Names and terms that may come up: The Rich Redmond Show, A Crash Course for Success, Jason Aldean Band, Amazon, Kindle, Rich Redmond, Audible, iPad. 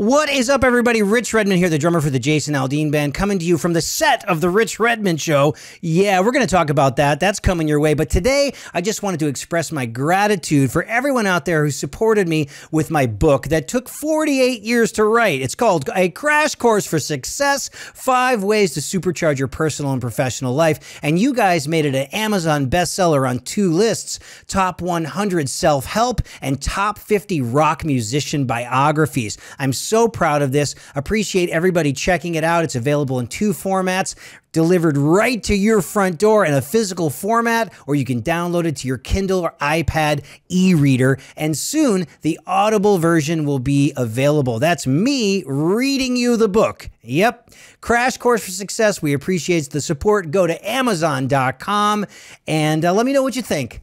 What is up, everybody? Rich Redmond here, the drummer for the Jason Aldean Band, coming to you from the set of The Rich Redmond Show. Yeah, we're going to talk about that. That's coming your way. But today, I just wanted to express my gratitude for everyone out there who supported me with my book that took 48 years to write. It's called A Crash Course for Success, 5 Ways to Supercharge Your Personal and Professional Life. And you guys made it an Amazon bestseller on 2 lists, Top 100 Self-Help and Top 50 Rock Musician Biographies. I'm so proud of this. Appreciate everybody checking it out. It's available in 2 formats, delivered right to your front door in a physical format, or you can download it to your Kindle or iPad e-reader. And soon, the Audible version will be available. That's me reading you the book. Yep. Crash Course for Success. We appreciate the support. Go to Amazon.com and let me know what you think.